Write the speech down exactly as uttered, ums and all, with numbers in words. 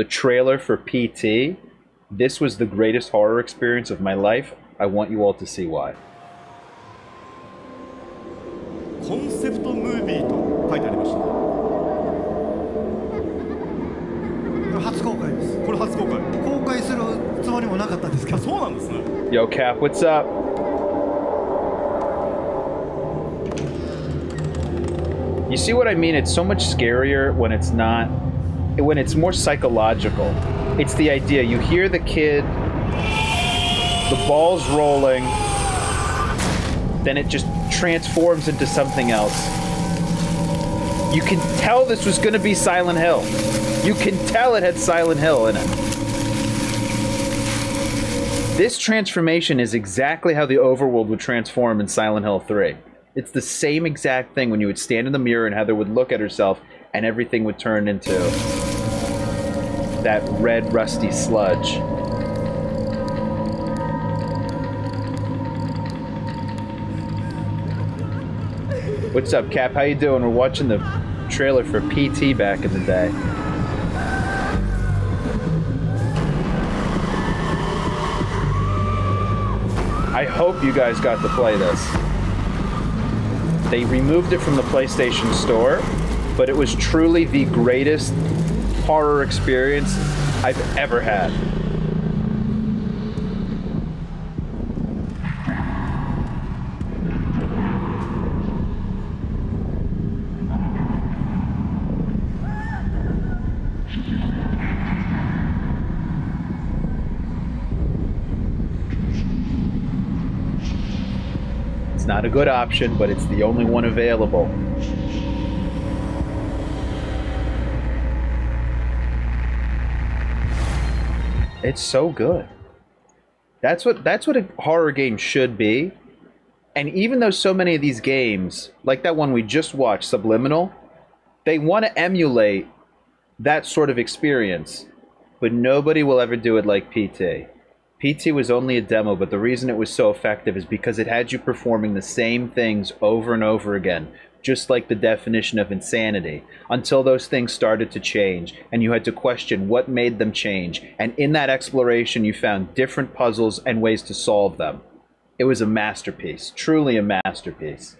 the trailer for P T. This was the greatest horror experience of my life. I want you all to see why. Concept movie to write it was. Yo, Cap, what's up? You see what I mean? It's so much scarier when it's not, when it's more psychological. It's the idea. You hear the kid, the ball's rolling, then it just transforms into something else. You can tell this was going to be Silent Hill. You can tell it had Silent Hill in it. This transformation is exactly how the overworld would transform in Silent Hill three. It's the same exact thing when you would stand in the mirror and Heather would look at herself and everything would turn into that red, rusty sludge. What's up, Cap? How you doing? We're watching the trailer for P T back in the day. I hope you guys got to play this. They removed it from the PlayStation Store, but it was truly the greatest horror experience I've ever had. Not a good option, but it's the only one available. It's so good. That's what that's what a horror game should be. And even though so many of these games, like that one we just watched, Subliminal, they want to emulate that sort of experience, but nobody will ever do it like P T. P T was only a demo, but the reason it was so effective is because it had you performing the same things over and over again, just like the definition of insanity, until those things started to change and you had to question what made them change. And in that exploration, you found different puzzles and ways to solve them. It was a masterpiece, truly a masterpiece.